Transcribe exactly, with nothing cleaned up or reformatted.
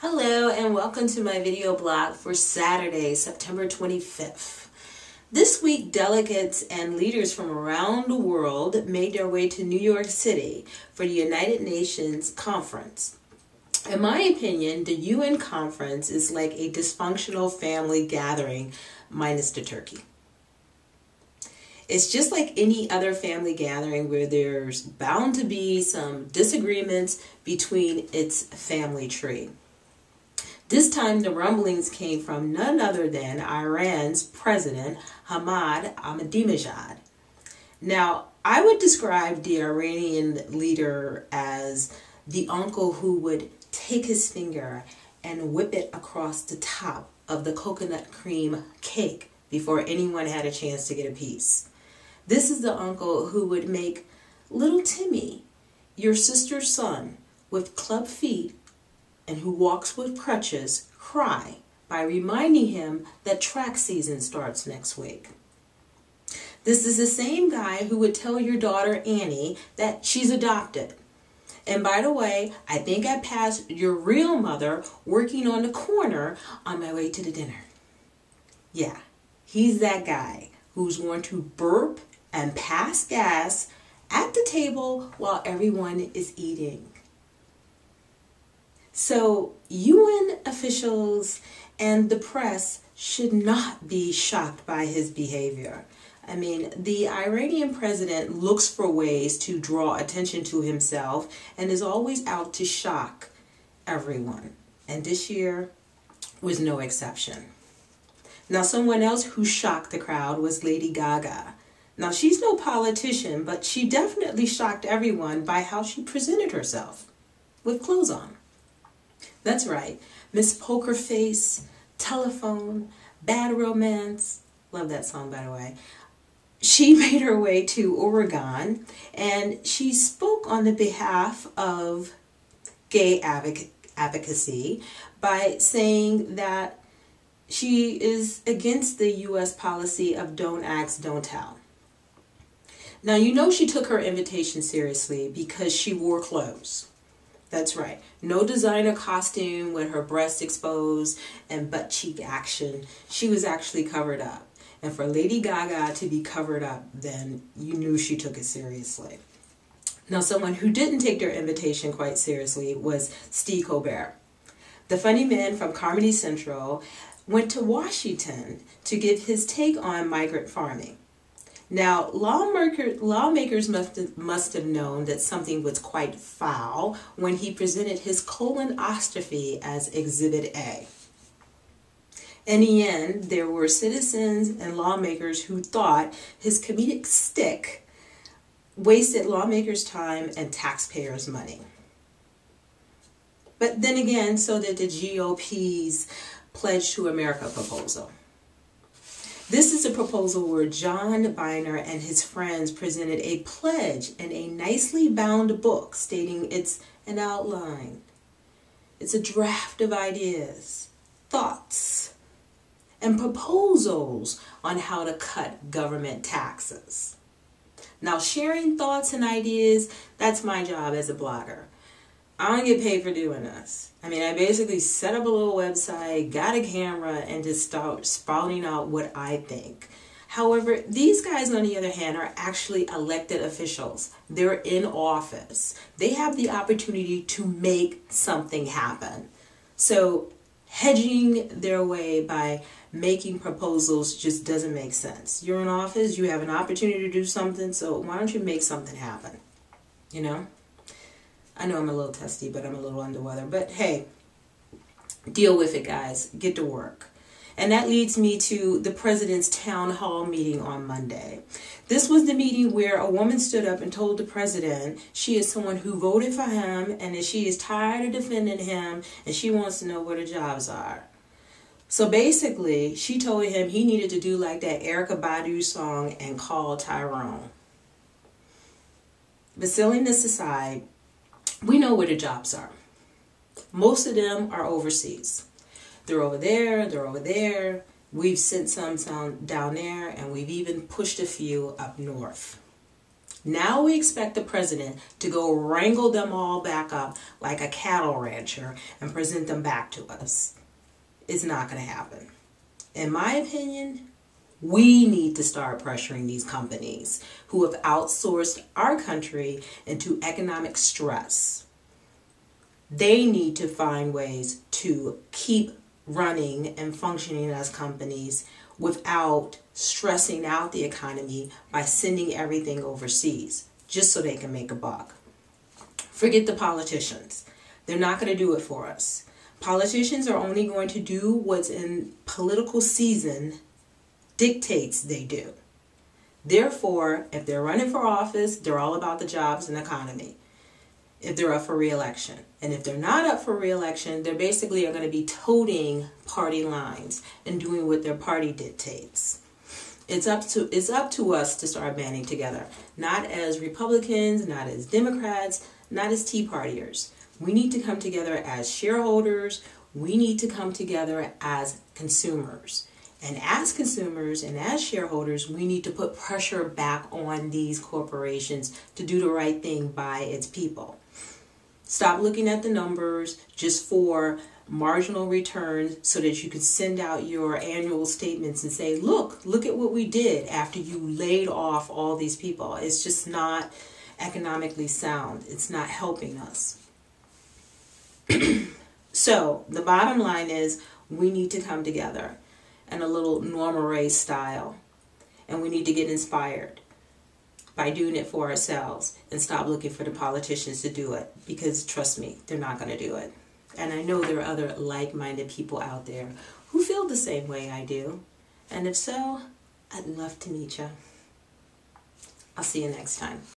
Hello and welcome to my video blog for Saturday, September twenty-fifth. This week, delegates and leaders from around the world made their way to New York City for the United Nations conference. In my opinion, the U N conference is like a dysfunctional family gathering minus the turkey. It's just like any other family gathering where there's bound to be some disagreements between its family tree. This time, the rumblings came from none other than Iran's president, Mahmoud Ahmadinejad. Now, I would describe the Iranian leader as the uncle who would take his finger and whip it across the top of the coconut cream cake before anyone had a chance to get a piece. This is the uncle who would make little Timmy, your sister's son, with club feet, and who walks with crutches, cry by reminding him that track season starts next week. This is the same guy who would tell your daughter Annie that she's adopted. And by the way, I think I passed your real mother working on the corner on my way to the dinner. Yeah, he's that guy who's going to burp and pass gas at the table while everyone is eating. So U N officials and the press should not be shocked by his behavior. I mean, the Iranian president looks for ways to draw attention to himself and is always out to shock everyone. And this year was no exception. Now, someone else who shocked the crowd was Lady Gaga. Now, she's no politician, but she definitely shocked everyone by how she presented herself with clothes on. That's right, Miss Poker Face, Telephone, Bad Romance, love that song by the way. She made her way to Oregon and she spoke on the behalf of gay advoc advocacy by saying that she is against the U S policy of don't ask, don't tell. Now you know she took her invitation seriously because she wore clothes. That's right. No designer costume with her breasts exposed and butt cheek action. She was actually covered up. And for Lady Gaga to be covered up, then you knew she took it seriously. Now, someone who didn't take their invitation quite seriously was Steve Colbert. The funny man from Comedy Central went to Washington to give his take on migrant farming. Now, lawmaker, lawmakers must, must have known that something was quite foul when he presented his colonoscopy as Exhibit A. In the end, there were citizens and lawmakers who thought his comedic stick wasted lawmakers' time and taxpayers' money. But then again, so did the G O P's Pledge to America proposal. This is a proposal where John Boehner and his friends presented a pledge in a nicely bound book stating it's an outline. It's a draft of ideas, thoughts, and proposals on how to cut government taxes. Now, sharing thoughts and ideas, that's my job as a blogger. I don't get paid for doing this. I mean, I basically set up a little website, got a camera, and just start spouting out what I think. However, these guys, on the other hand, are actually elected officials. They're in office. They have the opportunity to make something happen. So hedging their way by making proposals just doesn't make sense. You're in office. You have an opportunity to do something. So why don't you make something happen? You know? I know I'm a little testy, but I'm a little under weather. But hey, deal with it, guys. Get to work. And that leads me to the president's town hall meeting on Monday. This was the meeting where a woman stood up and told the president she is someone who voted for him and that she is tired of defending him and she wants to know where the jobs are. So basically, she told him he needed to do like that Erykah Badu song and call Tyrone. But silliness aside, we know where the jobs are. Most of them are overseas. They're over there, they're over there. We've sent some down there, and we've even pushed a few up north. Now we expect the president to go wrangle them all back up like a cattle rancher and present them back to us. It's not going to happen. In my opinion, we need to start pressuring these companies who have outsourced our country into economic stress. They need to find ways to keep running and functioning as companies without stressing out the economy by sending everything overseas just so they can make a buck. Forget the politicians. They're not going to do it for us. Politicians are only going to do what's in political season dictates they do. Therefore, if they're running for office, they're all about the jobs and economy if they're up for re-election. And if they're not up for re-election, they're basically are going to be toting party lines and doing what their party dictates. It's up to, it's up to us to start banding together, not as Republicans, not as Democrats, not as Tea Partiers. We need to come together as shareholders. We need to come together as consumers. And as consumers and as shareholders, we need to put pressure back on these corporations to do the right thing by its people. Stop looking at the numbers just for marginal returns so that you can send out your annual statements and say, look, look at what we did after you laid off all these people. It's just not economically sound. It's not helping us. So the bottom line is we need to come together in a little Norma Rae style, and we need to get inspired by doing it for ourselves and stop looking for the politicians to do it, because trust me, they're not going to do it. And I know there are other like-minded people out there who feel the same way I do, and if so, I'd love to meet you. I'll see you next time.